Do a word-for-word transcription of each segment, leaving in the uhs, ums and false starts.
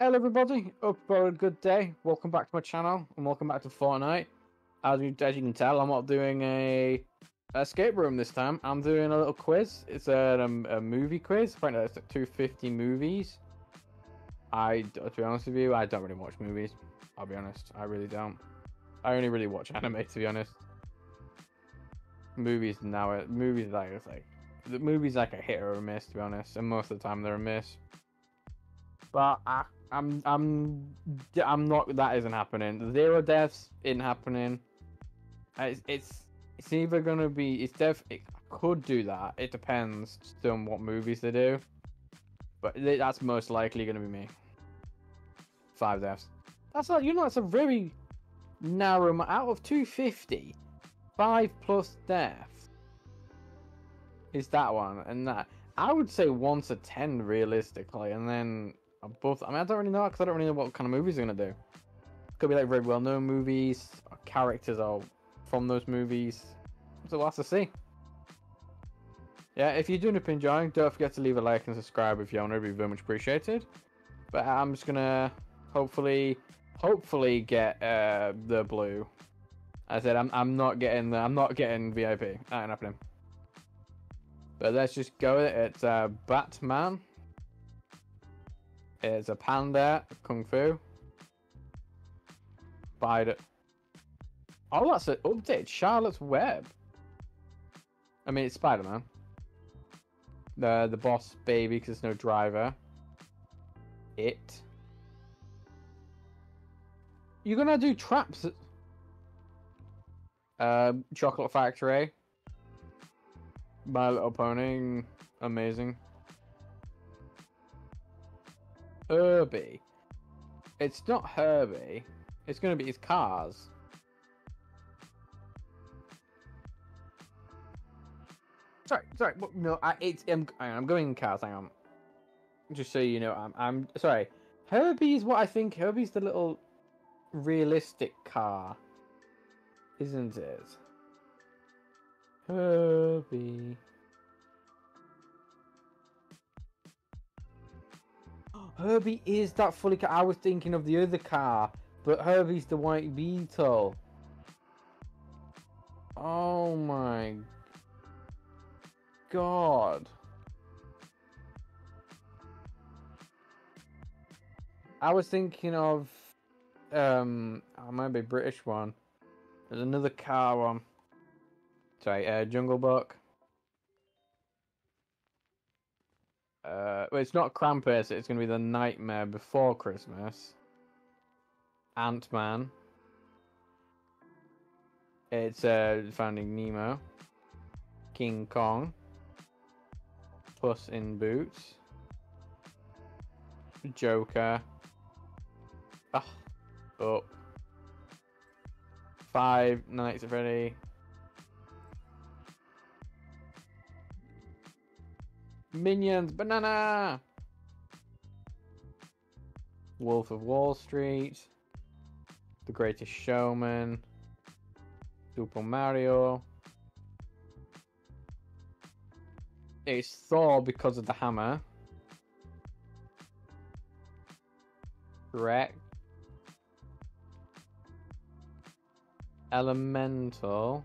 Hello everybody, hope you're having a good day. Welcome back to my channel and welcome back to Fortnite. As you, as you can tell, I'm not doing a escape room this time. I'm doing a little quiz. It's a, um, a movie quiz. Right now, it's like two hundred fifty movies. I, to be honest with you, I don't really watch movies. I'll be honest, I really don't. I only really watch anime, to be honest. Movies now, movies like it's like the movies like a hit or a miss, to be honest, and most of the time they're a miss. But I. I'm, I'm, I'm not. That isn't happening. Zero deaths isn't happening. It's, it's, it's either gonna be. It's def. It could do that. It depends on what movies they do. But that's most likely gonna be me. Five deaths. That's like, you know. That's a very narrow. Out of two hundred fifty, five plus deaths is that one, and that I would say one to ten realistically, and then. Above, I mean, I don't really know because I don't really know what kind of movies they're gonna do. Could be like very well-known movies, or characters are from those movies. So lots to see. Yeah, if you do end up enjoying, don't forget to leave a like and subscribe if you want. It'd be very much appreciated. But I'm just gonna hopefully, hopefully get uh, the blue. As I said, I'm I'm not getting the, I'm not getting V I P. That ain't happening. But let's just go with it. It's uh, Batman. It's a panda, Kung Fu, Spider. Oh, that's an update. Charlotte's Web. I mean, it's Spider-Man. The the Boss Baby, because there's no driver. It. You're gonna do traps. Uh, Chocolate Factory. My Little Pony, amazing. Herbie. It's not Herbie. It's going to be his cars. Sorry, sorry. No, I, it's, I'm, I'm going in cars. Hang on. Just so you know, I'm, I'm sorry. Herbie is what I think. Herbie's the little realistic car. Isn't it? Herbie. Herbie is that fully car. I was thinking of the other car, but Herbie's the white beetle. Oh my god. I was thinking of, um, I might be a British one. There's another car one. Sorry, uh, Jungle Book. Uh, well, it's not Krampus, it's going to be the Nightmare Before Christmas. Ant-Man. It's uh, Finding Nemo. King Kong. Puss in Boots. Joker. Ah, up. Five Nights at Freddy's. Minions, banana. Wolf of Wall Street. The Greatest Showman. Super Mario. It's Thor because of the hammer. Wreck. Elemental.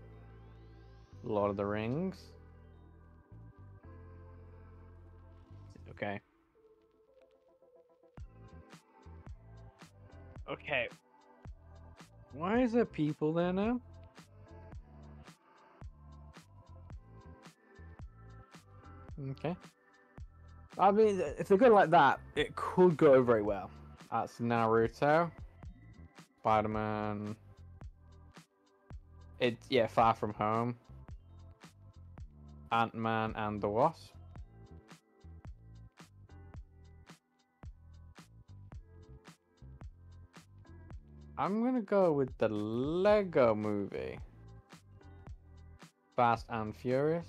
Lord of the Rings. Okay. Okay. Why is there people there now? Okay. I mean, if they go like that, it could go very well. That's Naruto. Spider-Man. It's, yeah, Far From Home. Ant-Man and the Wasp. I'm going to go with the Lego Movie. Fast and Furious.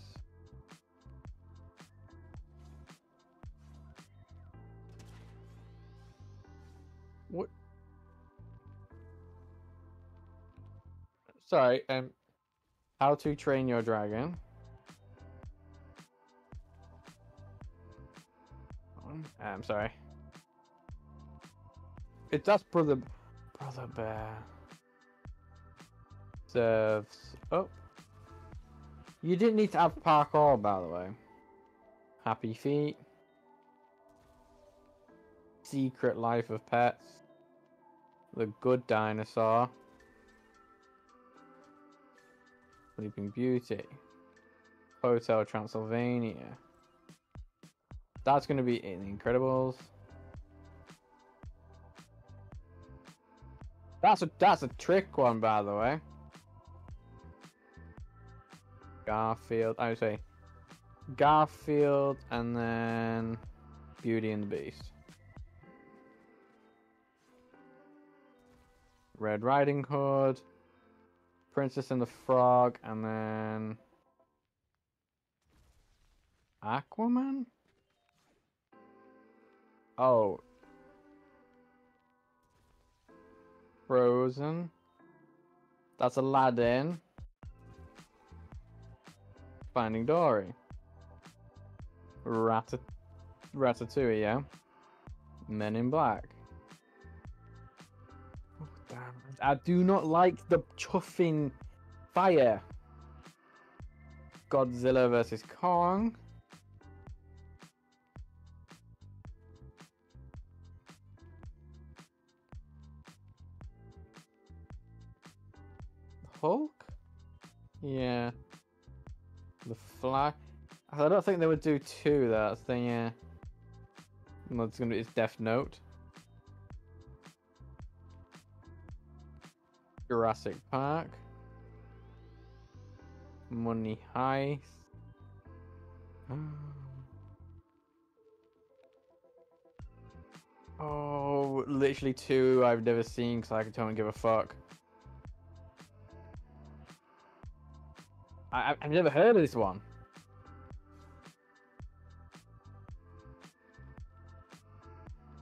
What? Sorry, um, How to Train Your Dragon. I'm um, sorry. It's us, brother. Brother Bear. Serves. Oh. You didn't need to have parkour, by the way. Happy Feet. Secret Life of Pets. The Good Dinosaur. Sleeping Beauty. Hotel Transylvania. That's going to be in The Incredibles. That's a, that's a trick one, by the way. Garfield, I would say Garfield, and then Beauty and the Beast. Red Riding Hood, Princess and the Frog, and then Aquaman? Oh. Frozen. That's Aladdin. Finding Dory. Ratat Ratatouille, yeah. Men in Black. Oh, damn. I do not like the chuffing fire. Godzilla versus Kong. Hulk? Yeah. The Fly. I don't think they would do two. That's the yeah. No, it's gonna be it's Death Note. Jurassic Park. Money Heist. Oh, literally two I've never seen because I don't give a fuck. I, I've never heard of this one.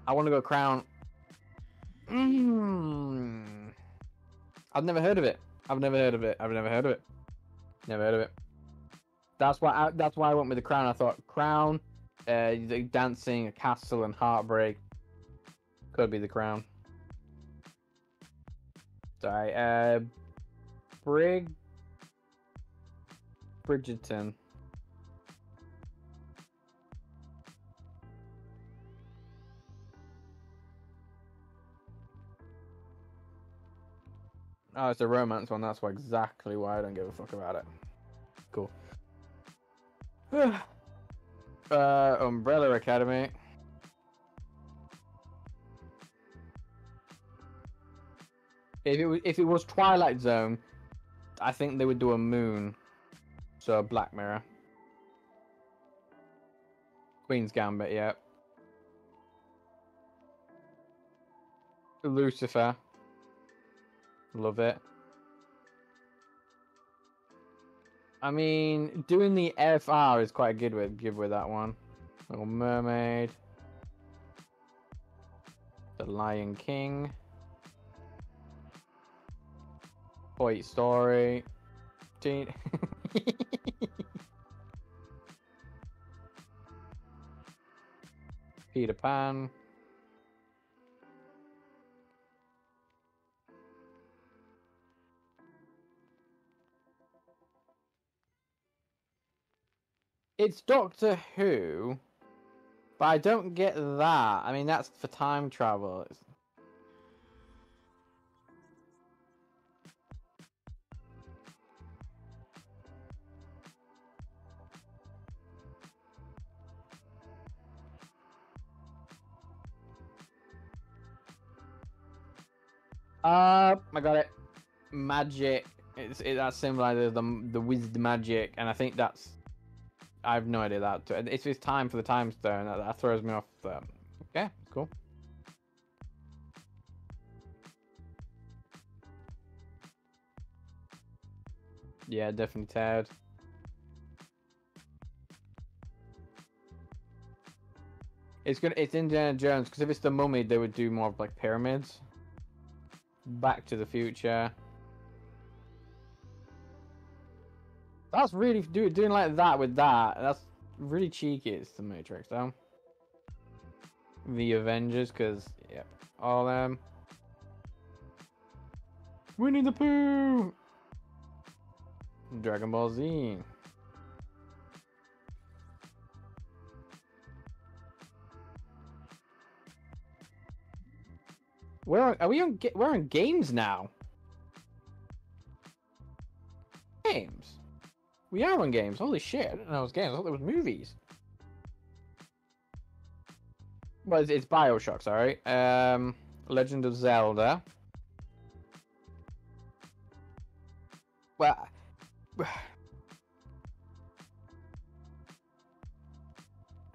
I want to go Crown. Mm. I've never heard of it. I've never heard of it. I've never heard of it. Never heard of it. That's why. I, that's why I went with The Crown. I thought Crown, uh, dancing, a castle, and heartbreak could be The Crown. Sorry, uh, Brig. Bridgerton. Oh, it's a romance one. That's why exactly why I don't give a fuck about it. Cool. uh, Umbrella Academy. If it was, if it was Twilight Zone, I think they would do a moon. So, Black Mirror. Queen's Gambit, yeah. Lucifer. Love it. I mean, doing the F R is quite good with, good with that one. Little Mermaid. The Lion King. Toy Story. Teen... Peter Pan. It's Doctor Who, but I don't get that. I mean, that's for time travel. It's... Uh, I got it. Magic. It's it, that symbolizes the the wizard magic, and I think that's. I have no idea that. It's it's time for the time stone. That, that throws me off. The, okay, cool. Yeah, definitely Ted. It's gonna. It's Indiana Jones because if it's the mummy, they would do more of like pyramids. Back to the Future. That's really do, doing like that with that. That's really cheeky. It's the Matrix, though. The Avengers, because Yep. All them. Winnie the Pooh! Dragon Ball Z. Where are we on? We're on games now. Games. We are on games. Holy shit! I didn't know it was games. I thought it was movies. Well, it's, it's BioShock's, all right. Um, Legend of Zelda. Well,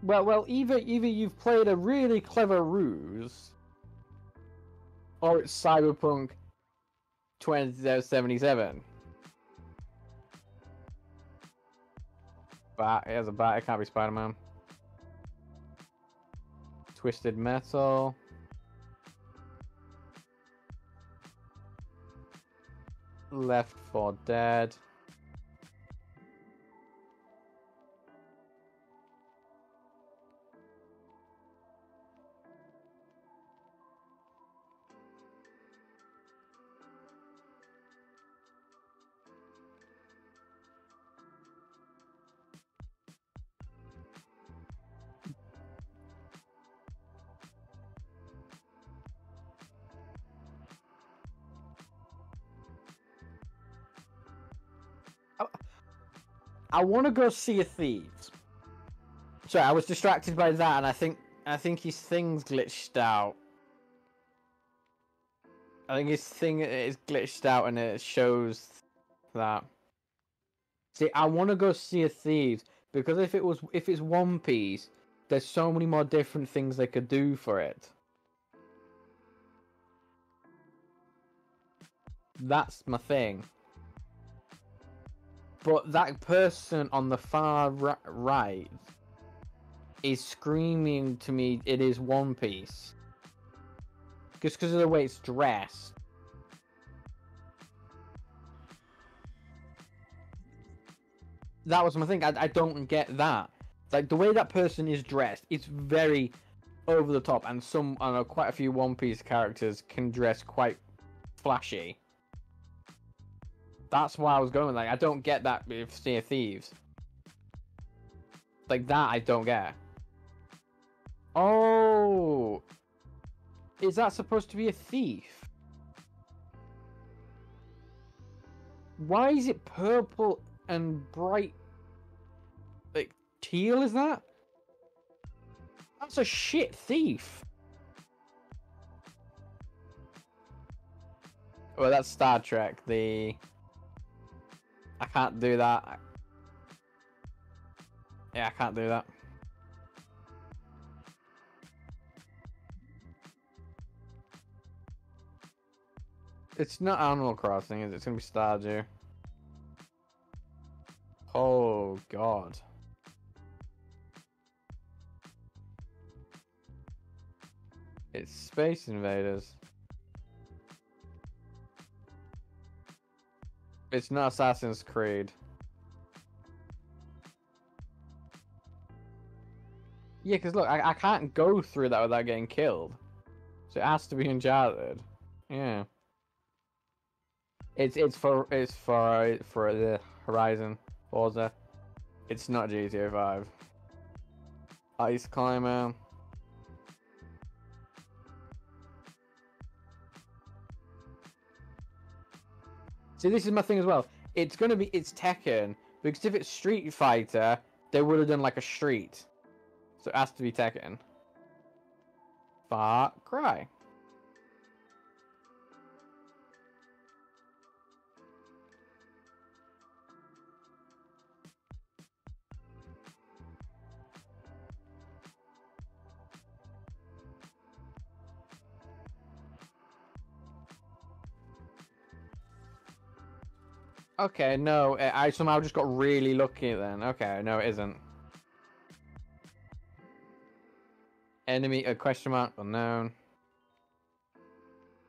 well, well. Either either you've played a really clever ruse. Or it's Cyberpunk twenty seventy-seven. But it has a bat, it can't be Spider-Man. Twisted Metal. Left four Dead. I want to go see a Thieves. Sorry, I was distracted by that, and I think I think his thing's glitched out. I think his thing is glitched out, and it shows that. See, I want to go see a Thieves because if it was if it's One Piece, there's so many more different things they could do for it. That's my thing. But that person on the far right is screaming to me, it is One Piece. Just because of the way it's dressed. That was my thing. I, I don't get that. Like, the way that person is dressed, it's very over the top. And some, I know, quite a few One Piece characters can dress quite flashy. That's why I was going, like, I don't get that with Sea of Thieves. Like, that I don't get. Oh! Is that supposed to be a thief? Why is it purple and bright? Like, teal is that? That's a shit thief! Well, that's Star Trek, the... I can't do that. Yeah, I can't do that. It's not Animal Crossing, is it? It's gonna be Stardew. Oh, God. It's Space Invaders. It's not Assassin's Creed. Yeah, because look, I, I can't go through that without getting killed. So it has to be Uncharted. Yeah. It's it's for it's for for the Horizon Forza. It's not G T A five. Ice Climber. See, this is my thing as well. It's going to be... It's Tekken. Because if it's Street Fighter, they would have done, like, a street. So it has to be Tekken. Far Cry. Okay, no, I somehow just got really lucky then. Okay, no, it isn't. Enemy, a uh, question mark, unknown.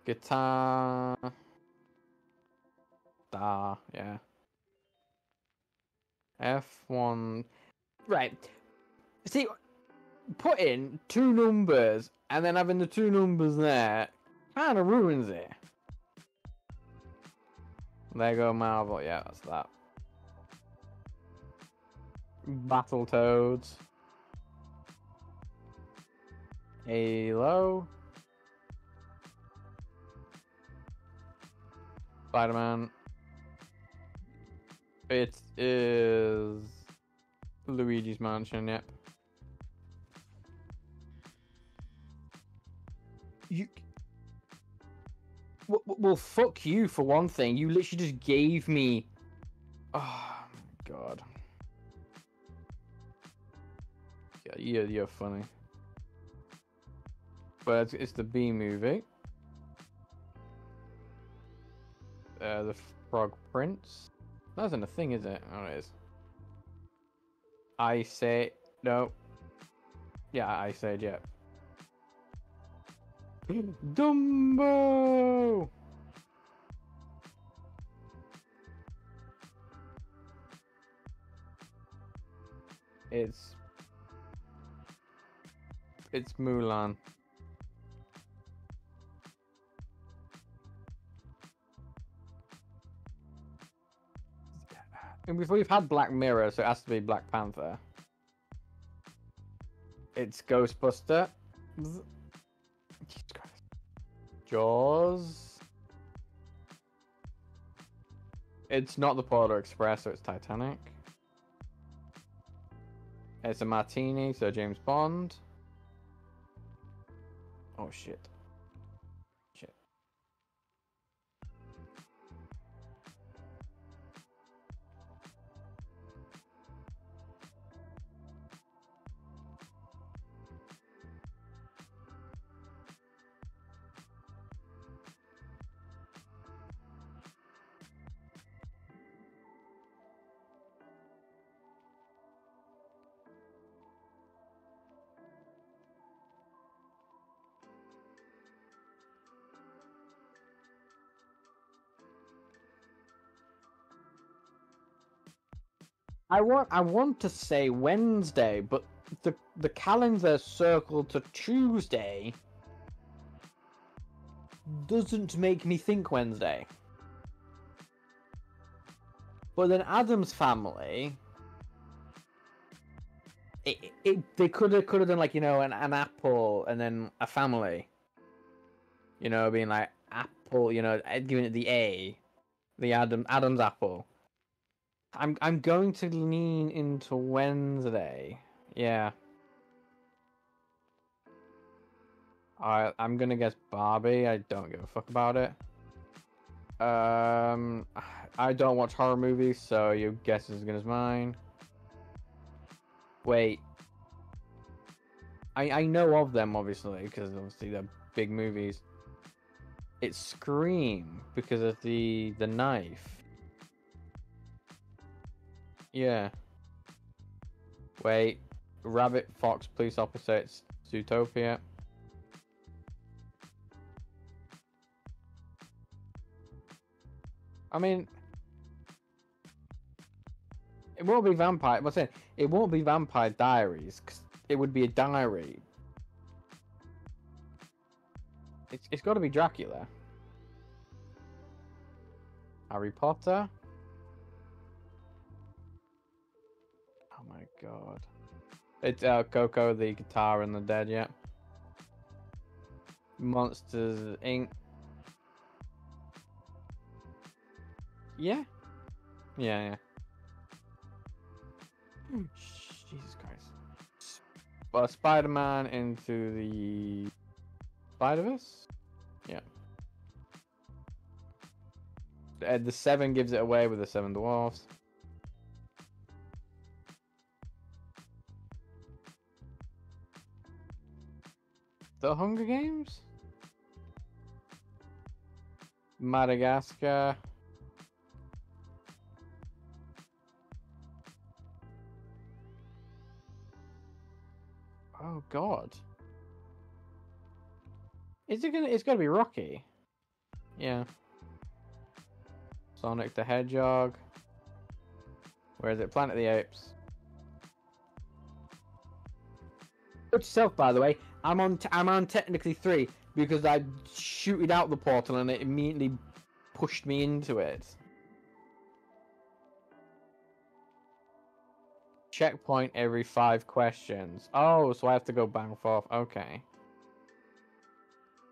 Guitar. Da, yeah. F one. Right. See, putting two numbers and then having the two numbers there kind of ruins it. Lego Marvel, yeah, that's that. Battletoads. Halo. Spider-Man. It is Luigi's Mansion, yep. You... Well, fuck you for one thing. You literally just gave me... Oh, my God. Yeah, you're, you're funny. But it's, it's the B-movie. Uh, the Frog Prince. That isn't a thing, is it? Oh, it is. I say... No. Yeah, I said, yeah. Dumbo! It's... It's Mulan. And we've, we've had Black Mirror, so it has to be Black Panther. It's Ghostbuster. Jesus Christ. Jaws. It's not the Polar Express, so it's Titanic. It's a Martini, so James Bond. Oh shit. I want I want to say Wednesday, but the the calendar circled to Tuesday doesn't make me think Wednesday. But then Adam's Family, it, it they could have could have done like, you know, an an apple and then a family, you know, being like apple, you know, giving it the A, the Adam Adam's apple. I'm I'm going to lean into Wednesday. Yeah. I I'm gonna guess Barbie. I don't give a fuck about it. Um, I don't watch horror movies, so your guess is as good as mine. Wait. I I know of them obviously because obviously they're big movies. It's Scream because of the the knife. Yeah. Wait. Rabbit, fox, police officer, it's Zootopia. I mean... It won't be Vampire... What's it? It won't be Vampire Diaries, because it would be a diary. It's, it's got to be Dracula. Harry Potter... God. It's uh, Coco, the guitar and the dead, yeah. Monsters, Incorporated. Yeah. Yeah, yeah. Jesus Christ. Well, Spider-Man into the... Spider-Verse? Yeah. Uh, the seven gives it away with the seven dwarfs. The Hunger Games? Madagascar. Oh God. Is it gonna it's gotta be Rocky? Yeah. Sonic the Hedgehog. Where is it? Planet of the Apes. Note to self, by the way, I'm on. T I'm on technically three because I shooted out the portal and it immediately pushed me into it. Checkpoint every five questions. Oh, so I have to go back and forth. Okay.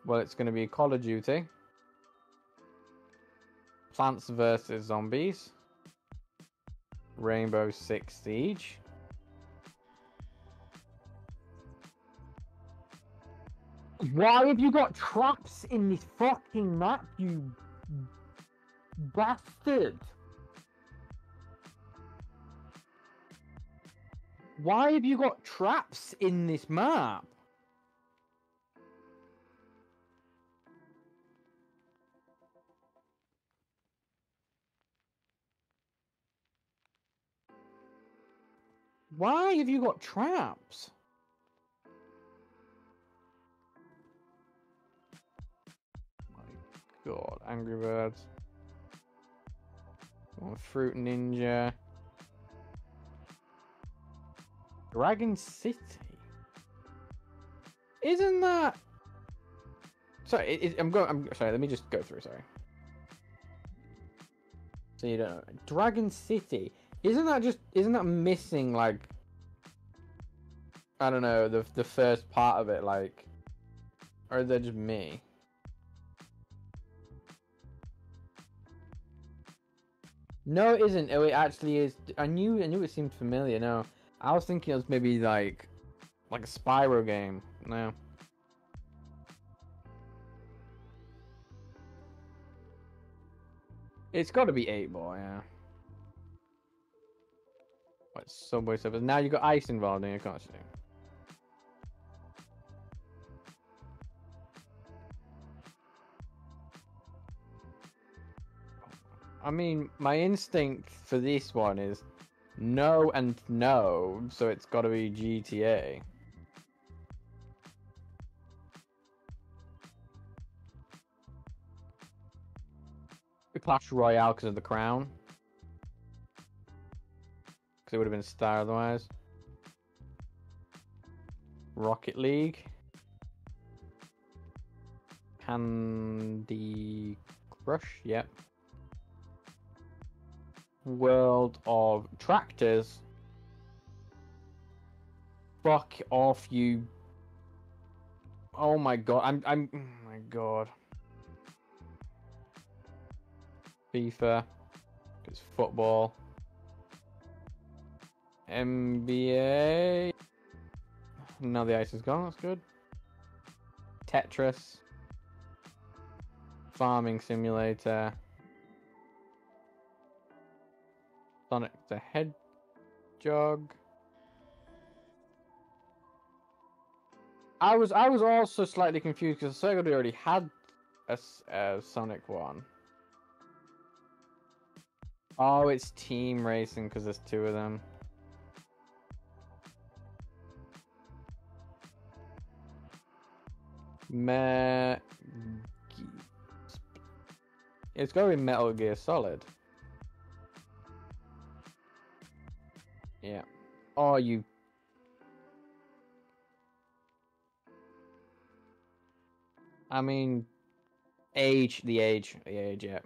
Well, it's going to be Call of Duty. Plants versus Zombies. Rainbow Six Siege. Why have you got traps in this fucking map, you bastard? Why have you got traps in this map? Why have you got traps? My God, Angry Birds. Come on, Fruit Ninja. Dragon City. Isn't that? Sorry, it, it, I'm going. I'm sorry. Let me just go through. Sorry. So you don't know. Dragon City. Isn't that just, isn't that missing, like, I don't know, the the first part of it, like, or is that just me? No, it isn't. Oh, it actually is. I knew, I knew it seemed familiar. No, I was thinking it was maybe like, like a Spyro game. No. It's got to be eight ball, yeah. Subway Surfers. Now you got ice involved in your costume. I mean, my instinct for this one is no and no, so it's got to be G T A. Clash Royale because of The Crown. Because it would have been Star otherwise. Rocket League. Candy Crush, yep. World of Tractors. Fuck off, you. Oh my God, I'm, I'm, oh my God. FIFA. It's football. N B A. Now the ice is gone, that's good. Tetris. Farming Simulator. Sonic the Hedgehog. I was I was also slightly confused because I already had a, a Sonic one. Oh, it's team racing because there's two of them. Me it's gotta be Metal Gear Solid. Yeah. Oh, you. I mean, age, the age, the age, yeah.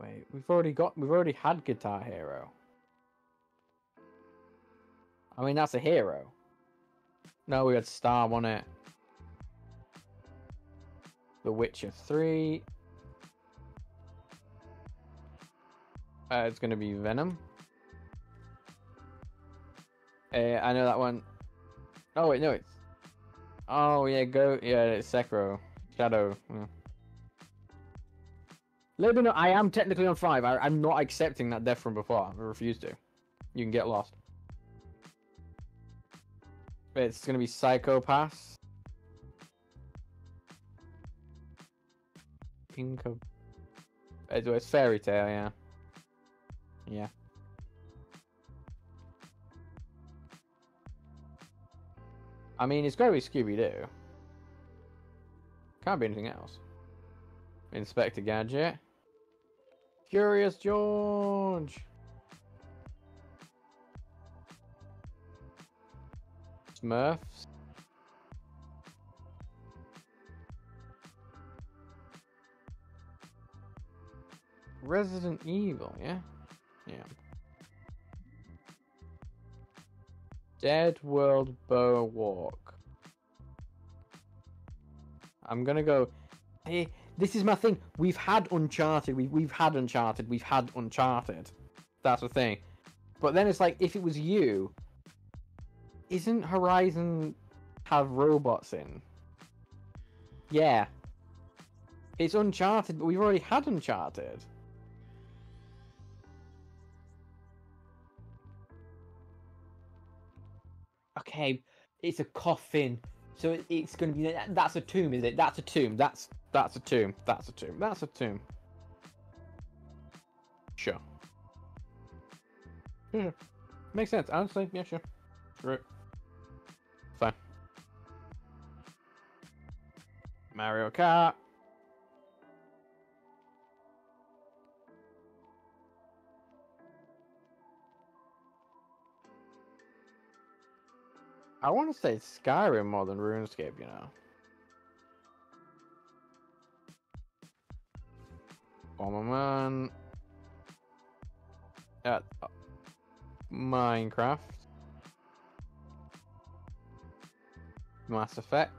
Wait, we've already got, we've already had Guitar Hero. I mean, that's a hero. No, we had Star on it. The Witcher three. Uh, it's going to be Venom. Uh, I know that one. Oh, wait, no, it's... Oh, yeah, go... Yeah, it's Sekiro. Shadow. Yeah. Let me know, I am technically on five. I, I'm not accepting that death from before. I refuse to. You can get lost. It's going to be Psychopass. Pinko. It's Fairy Tale, yeah. Yeah. I mean, it's got to be Scooby-Doo. Can't be anything else. Inspector Gadget. Curious George. Smurfs. Resident Evil, yeah? Yeah. Dead World Bow Walk. I'm gonna go... Hey, this is my thing. We've had Uncharted. We, we've had Uncharted. We've had Uncharted. That's the thing. But then it's like, if it was you... Isn't Horizon have robots in? Yeah. It's Uncharted, but we've already had Uncharted. Okay, it's a coffin. So it, it's going to be... That's a tomb, is it? That's a tomb. That's that's a tomb. That's a tomb. That's a tomb. Sure. Sure. sure. Makes sense. Honestly, yeah, sure. Screw it. Fine. Mario Kart. I want to say Skyrim more than RuneScape, you know. Bomberman. Uh, Minecraft. Mass Effect.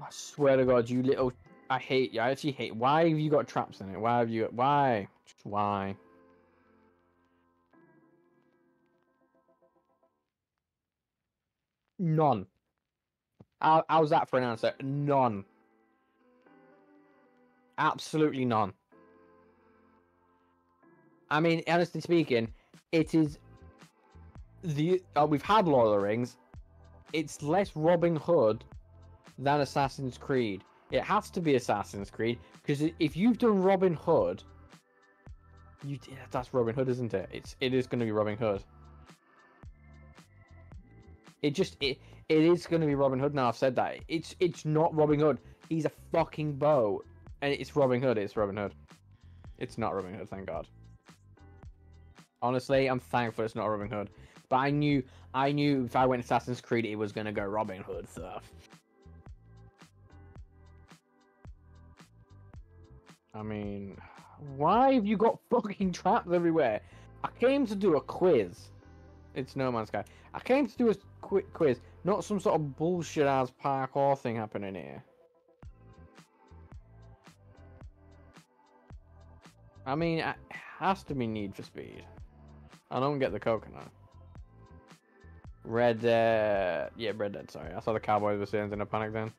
I swear to God, you little... I hate you. I actually hate... Why have you got traps in it? Why have you... Why? Just why? None. How, how's that for an answer? None. Absolutely none. I mean, honestly speaking, it is the uh, we've had Lord of the Rings. It's less Robin Hood than Assassin's Creed. It has to be Assassin's Creed because if you've done Robin Hood, you that's Robin Hood, isn't it? It's it is going to be Robin Hood. It just it it is gonna be Robin Hood now. I've said that it's it's not Robin Hood. He's a fucking bow, and it's Robin Hood. It's Robin Hood. It's not Robin Hood. Thank God. Honestly, I'm thankful it's not Robin Hood. But I knew I knew if I went Assassin's Creed, it was gonna go Robin Hood stuff. I mean, why have you got fucking traps everywhere? I came to do a quiz. It's No Man's Sky. I came to do a quick quiz, not some sort of bullshit ass parkour thing happening here. I mean, it has to be Need for Speed. I don't get the coconut. Red Dead. Uh, yeah, Red Dead, sorry. I saw the Cowboys were saying in a panic then.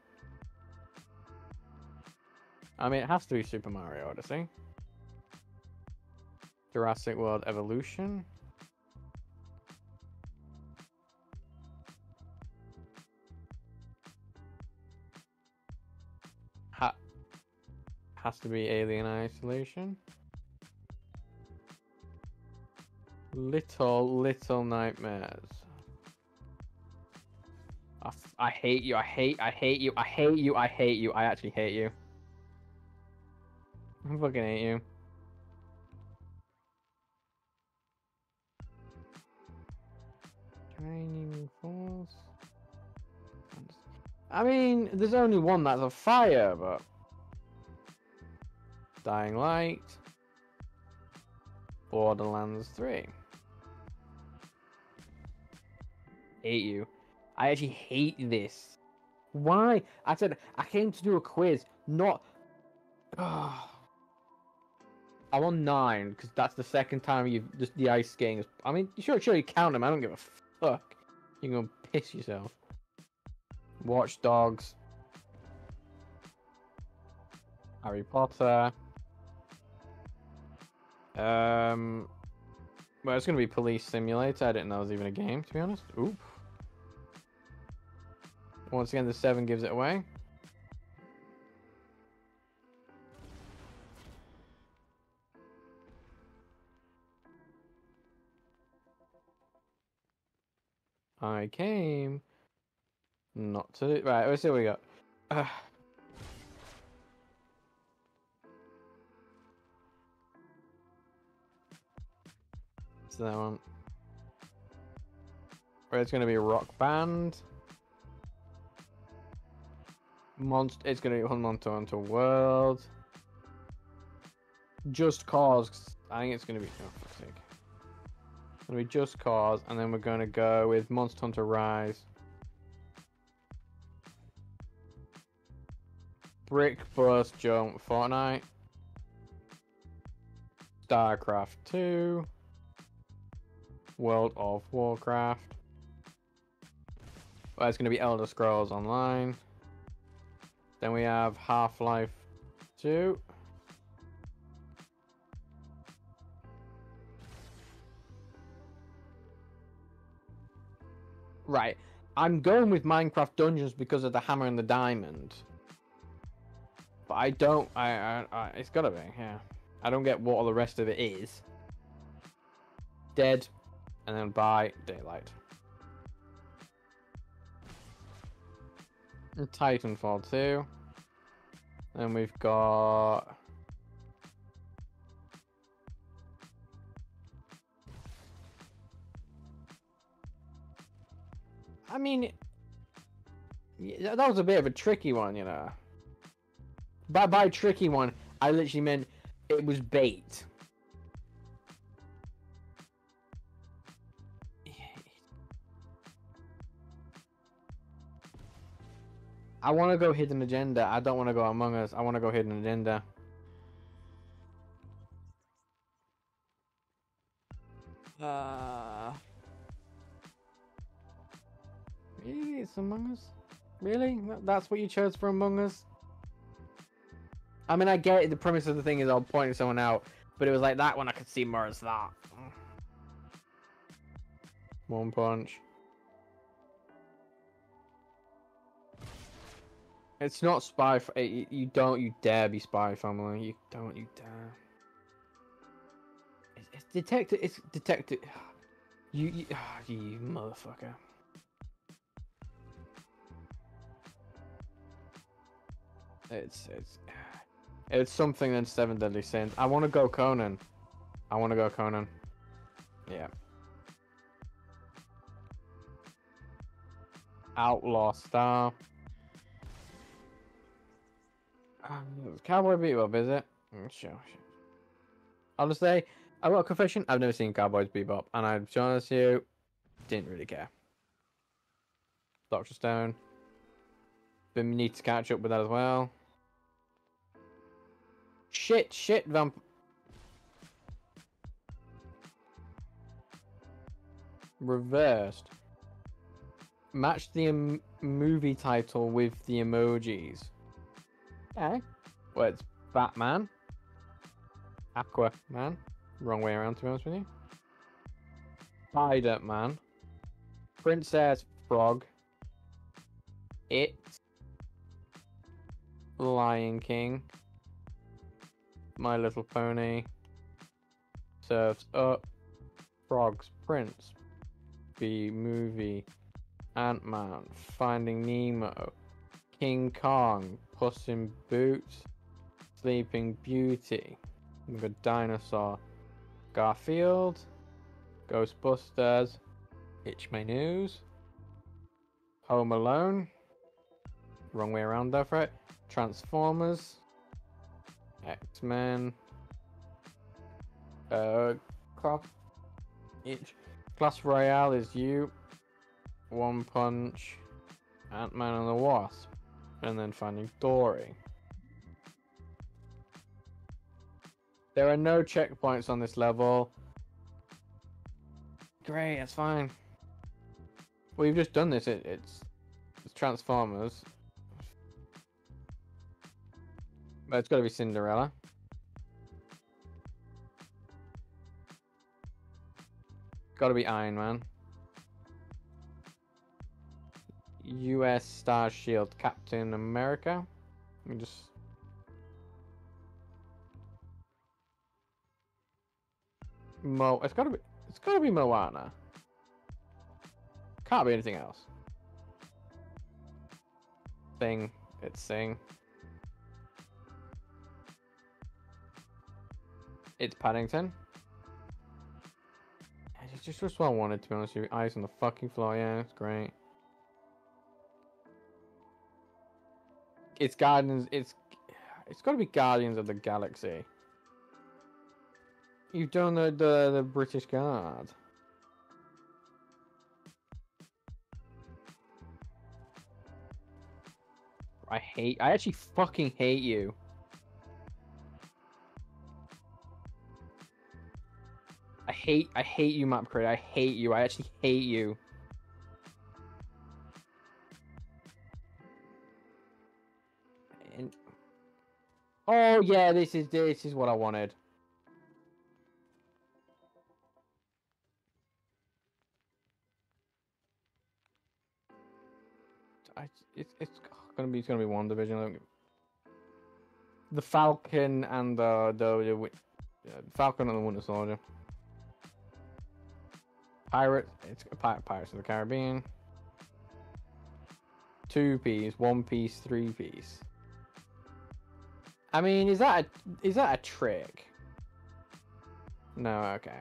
I mean, it has to be Super Mario Odyssey. Jurassic World Evolution. Has to be Alien Isolation. Little, little nightmares. I, f I hate you. I hate, I hate you. I hate you. I hate you. I actually hate you. I fucking hate you. Shining Force. I mean, there's only one that's a fire, but. Dying Light, Borderlands three. Hate you. I actually hate this. Why? I said, I came to do a quiz, not... Oh. I'm on nine, because that's the second time you've... Just the ice skating is... I mean, sure, sure, you count them. I don't give a fuck. You're going to piss yourself. Watch Dogs. Harry Potter. Um, well, it's going to be Police Simulator. I didn't know it was even a game, to be honest. Oop. Once again, the seven gives it away. I came not to... Right, let's see what we got. Uh, That's that one. Right, it's going to be Rock Band. Monst it's going to be Monster Hunter World. Just Cause. I think it's going to be... Oh, fuck's sake. It's going to be Just Cause, and then we're going to go with Monster Hunter Rise. Brick Bust Jump Fortnite. StarCraft two. World of Warcraft. Well, it's going to be Elder Scrolls Online. Then we have Half-Life two. Right. I'm going with Minecraft Dungeons because of the hammer and the diamond. But I don't... I, I, I it's got to be, yeah. I don't get what all the rest of it is. Dead. And then by Daylight. And Titanfall two. Then we've got... I mean... That was a bit of a tricky one, you know. By, by tricky one, I literally meant it was bait. I want to go Hidden Agenda. I don't want to go Among Us. I want to go Hidden Agenda. Uh... Really? It's Among Us? Really? That's what you chose for Among Us? I mean, I get it. The premise of the thing is I'll point someone out. But it was like that one. I could see more as that. One Punch. It's not Spy... You, you don't you dare be Spy Family. You don't you dare. It's, it's Detective... It's Detective... You... You, oh, you motherfucker. It's... It's... It's something than Seven Deadly Sins. I want to go Conan. I want to go Conan. Yeah. Outlaw Star... Um, Cowboy Bebop, is it? Sure. I'll just say, I've got a confession. I've never seen Cowboys Bebop, and I'm honest with you, didn't really care. Doctor Stone. But we need to catch up with that as well. Shit, shit, vamp. Reversed. Match the um, movie title with the emojis. Okay. Well, it's Batman. Aquaman. Wrong way around, to be honest with you. Spider-Man. Princess Frog. It. Lion King. My Little Pony. Surf's Up. Frog's Prince. B-Movie. Ant-Man. Finding Nemo. King Kong. Puss in Boots, Sleeping Beauty, the Dinosaur, Garfield, Ghostbusters, Itch My News, Home Alone, wrong way around there for it, Transformers, X-Men, uh, Crop, Itch, Clash Royale is you, One Punch, Ant-Man and the Wasp. And then Finding Dory. There are no checkpoints on this level. Great, that's fine. We've just done this. It, it's, it's Transformers. But it's got to be Cinderella. Got to be Iron Man. U S Star Shield Captain America. Let me just. Mo. It's gotta be. It's gotta be Moana. Can't be anything else. Thing. It's Sing. It's Paddington. It's just, just what I wanted, to be honest with you. Eyes on the fucking floor, yeah, it's great. It's Guardians, it's... It's gotta be Guardians of the Galaxy. You've done the, the, the British Guard. I hate... I actually fucking hate you. I hate... I hate you, Map Creator. I hate you. I actually hate you. And... Oh, yeah, this is... This is what I wanted. I... It's... it's... Gonna be, it's gonna be WandaVision. The Falcon and uh, the the uh, Falcon and the Winter Soldier. Pirates, it's Pirates of the Caribbean. Two piece, one piece, three piece. I mean, is that a, is that a trick? No, okay.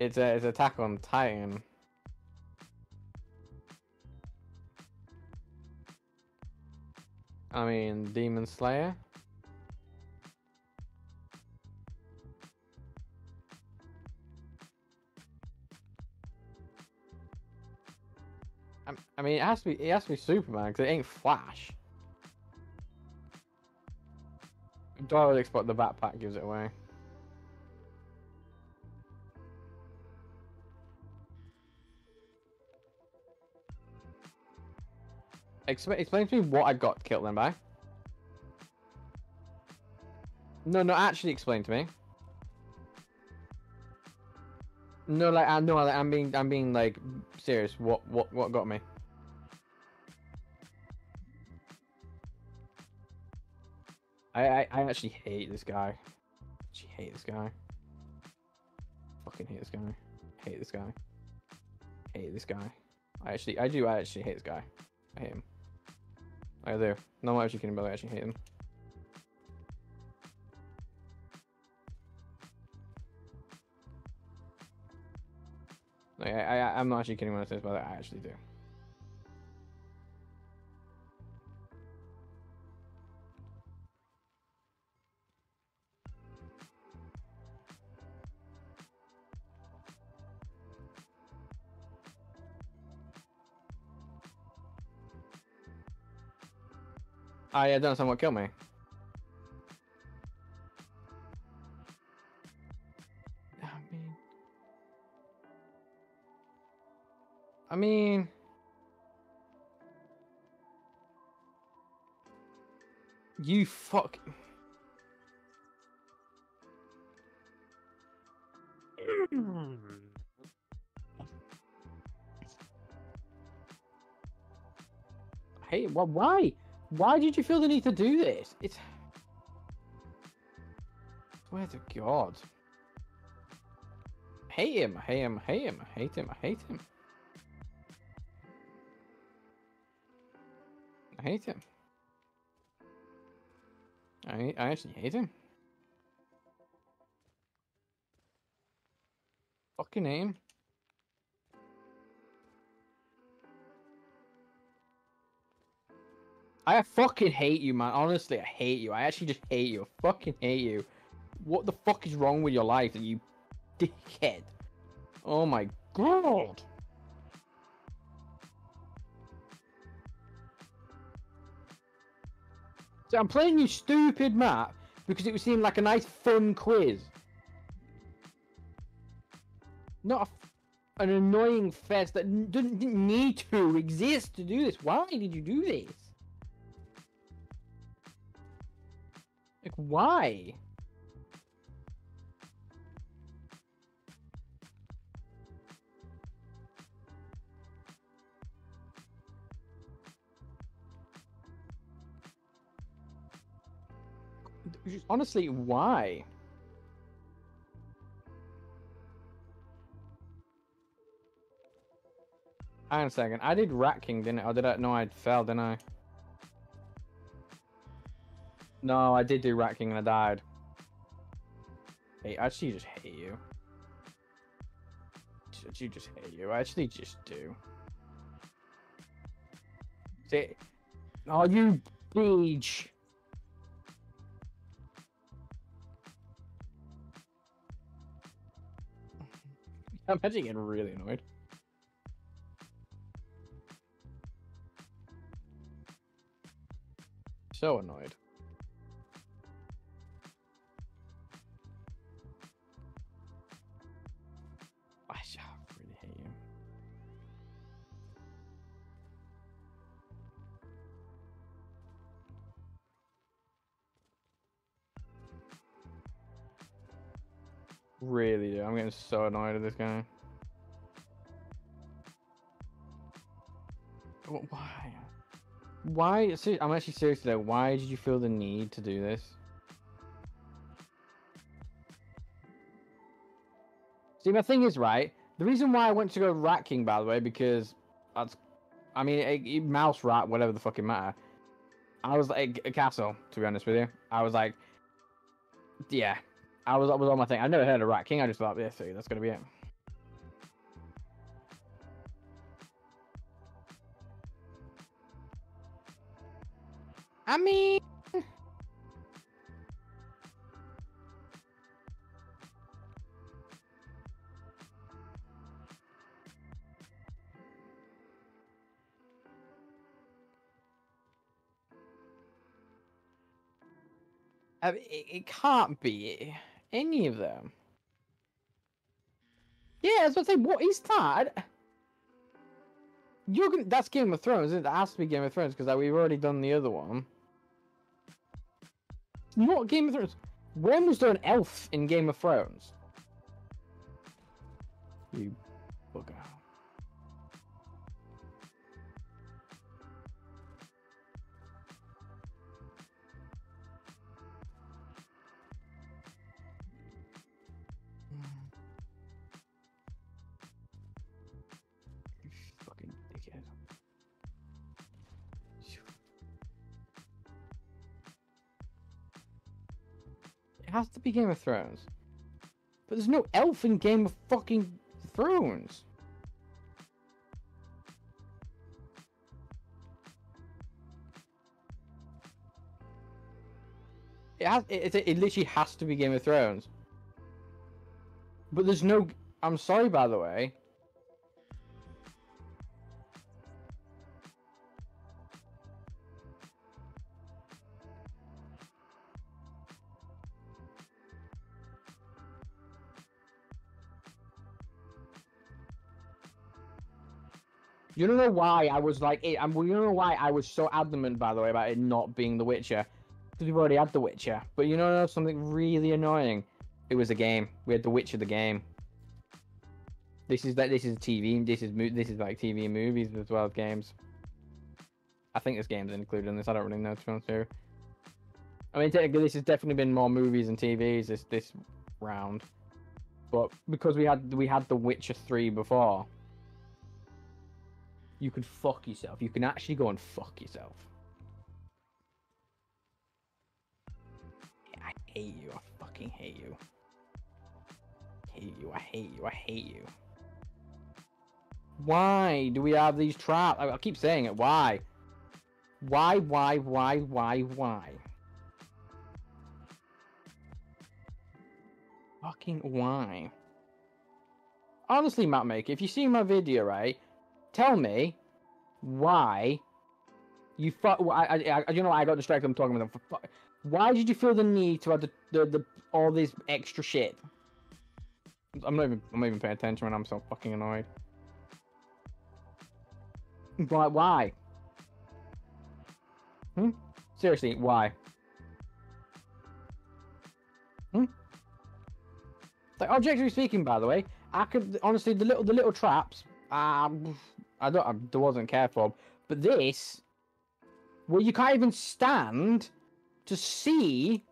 It's a it's Attack on Titan. I mean, Demon Slayer. I, I mean, it has to be. It has to be Superman because it ain't Flash. I would expect the backpack gives it away. Explain to me what I got killed then by. No, no, actually explain to me. No, like I no, like, I'm being, I'm being like serious. What, what, what got me? I, I, I actually hate this guy. I actually hate this guy. Fucking hate this guy. Hate this guy. Hate this guy. I actually, I do, I actually hate this guy. I hate him. I do. No, I'm actually kidding, but I actually hate him. Like, I, I, I'm not actually kidding when I say this, but I actually do. I don't understand what killed me. I mean... I mean... You fuck... Hey, well, why? Why did you feel the need to do this? It's... I swear to God. Hate him, hate him, hate him, hate him, hate him. I hate him. I, I actually hate him. Fucking hate him. I fucking hate you, man. Honestly, I hate you. I actually just hate you. I fucking hate you. What the fuck is wrong with your life, that you dickhead? Oh my God. So I'm playing you stupid map because it would seem like a nice fun quiz. Not a, an annoying fest that didn't, didn't need to exist to do this. Why did you do this? Like, why? Just, honestly, why? Hang on a second. I did Rat King, didn't I? Or did I? No, I fell, didn't I? No, I did do Rat King and I died. Hey, I actually just hate you. that you just hate you. I actually just do. See? Oh, you beach. I'm actually getting really annoyed. So annoyed. I really hate you. Really do. I'm getting so annoyed at this guy. Why? Why? I'm actually serious though. Why did you feel the need to do this? See, my thing is, right, the reason why I went to go Rat King, by the way, because that's, I mean, it, it, mouse, rat, whatever the fucking matter. I was like, a castle, to be honest with you. I was like, yeah, I was, I was on my thing. I've never heard of Rat King. I just thought, yeah, see, that's going to be it. I mean... I mean, it, it can't be any of them. Yeah, I was about to say, what is that? I... You're gonna... That's Game of Thrones, isn't it? That has to be Game of Thrones, because like, we've already done the other one. Not Game of Thrones. When was there an elf in Game of Thrones? You bugger. Has to be Game of Thrones, but there's no elf in Game of fucking Thrones. It has. It, it, it literally has to be Game of Thrones. But there's no. I'm sorry, by the way. You don't know why I was like, it, and you don't know why I was so adamant, by the way, about it not being The Witcher. Because we've already had The Witcher. But you know something really annoying? It was a game. We had The Witcher, the game. This is like, this is T V. This is this is like T V and movies as well as games. I think this game's included in this. I don't really know. To be honest with you. I mean, technically, this has definitely been more movies and T Vs this this round. But because we had we had The Witcher three before. You could fuck yourself. You can actually go and fuck yourself. I hate you. I fucking hate you. I hate you. I hate you. I hate you. Why do we have these traps? I keep saying it. Why? Why, why, why, why, why? Fucking why? Honestly, Mapmaker, if you see my video, right? Tell me why you fuck. I, I, I, you know, I got distracted. I'm talking with them. For why did you feel the need to add the, the, the all this extra shit? I'm not even. I'm not even paying attention when I'm so fucking annoyed. Why? Why? Hmm? Seriously, why? Hmm? Like, objectively speaking, by the way, I could honestly the little the little traps. Um, I don't. I wasn't careful, but this, where you can't even stand to see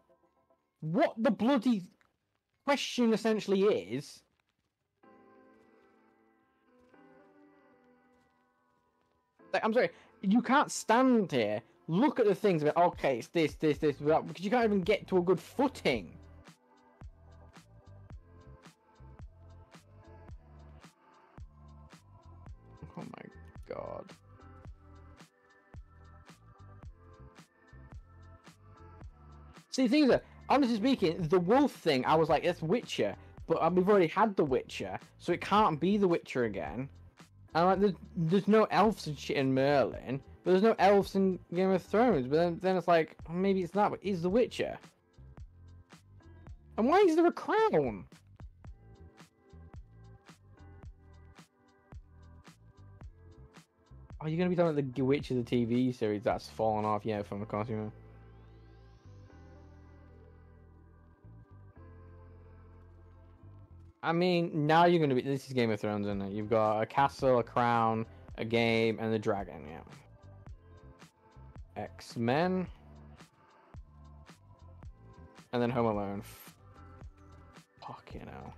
what the bloody question essentially is. Like, I'm sorry, you can't stand here. Look at the things. About, okay, it's this, this, this, that, because you can't even get to a good footing. See, things are, honestly speaking, the wolf thing, I was like, it's Witcher, but um, we've already had The Witcher, so it can't be The Witcher again. And like, there's, there's no elves and shit in Merlin, but there's no elves in Game of Thrones. But then, then it's like, maybe it's not, but it's The Witcher. And why is there a crown? Are you going to be talking about The Witcher, the T V series that's fallen off yet from the consumer? I mean, now you're going to be... This is Game of Thrones, isn't it? You've got a castle, a crown, a game, and the dragon, yeah. X-Men. And then Home Alone. Fucking hell.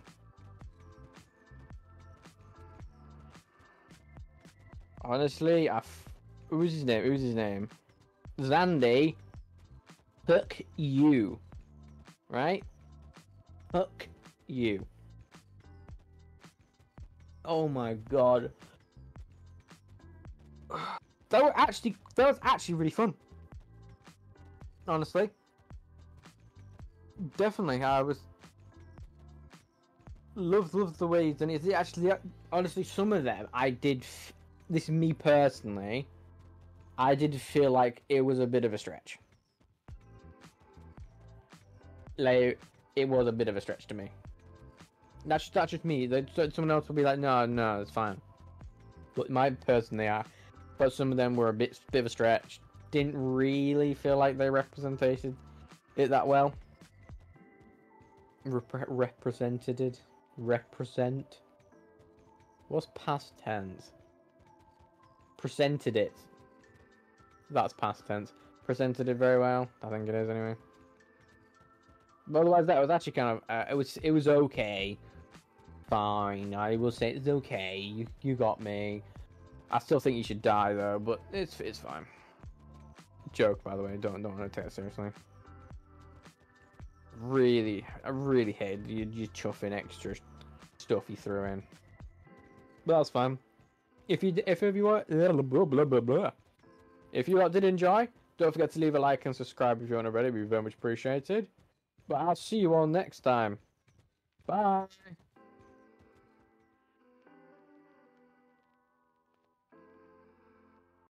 Honestly, I f- who's his name? Who's his name? Zandy. Fuck you. Right? Fuck you. Oh my god. That was actually that was actually really fun. Honestly. Definitely, I was loved loved the way he's done it. It's actually, honestly, some of them I did. F- This is me personally, I did feel like it was a bit of a stretch. Like, it was a bit of a stretch to me. That's, that's just me. Someone else will be like, no, no, it's fine. But my personally, I, but some of them were a bit, bit of a stretch. Didn't really feel like they represented it that well. Repre- represented it. Represent. What's past tense? Presented it. That's past tense. Presented it very well. I think it is anyway. But otherwise, that was actually kind of. Uh, it was. It was okay. Fine. I will say it's okay. You, you got me. I still think you should die though. But it's it's fine. Joke, by the way. Don't don't want to take it seriously. Really, I really hated you. You chuffing extra stuff you threw in. But that's fine. If you if you are blah, blah, blah, blah, blah. If you did enjoy, don't forget to leave a like and subscribe if you aren't already. It'd be very much appreciated. But I'll see you all next time. Bye.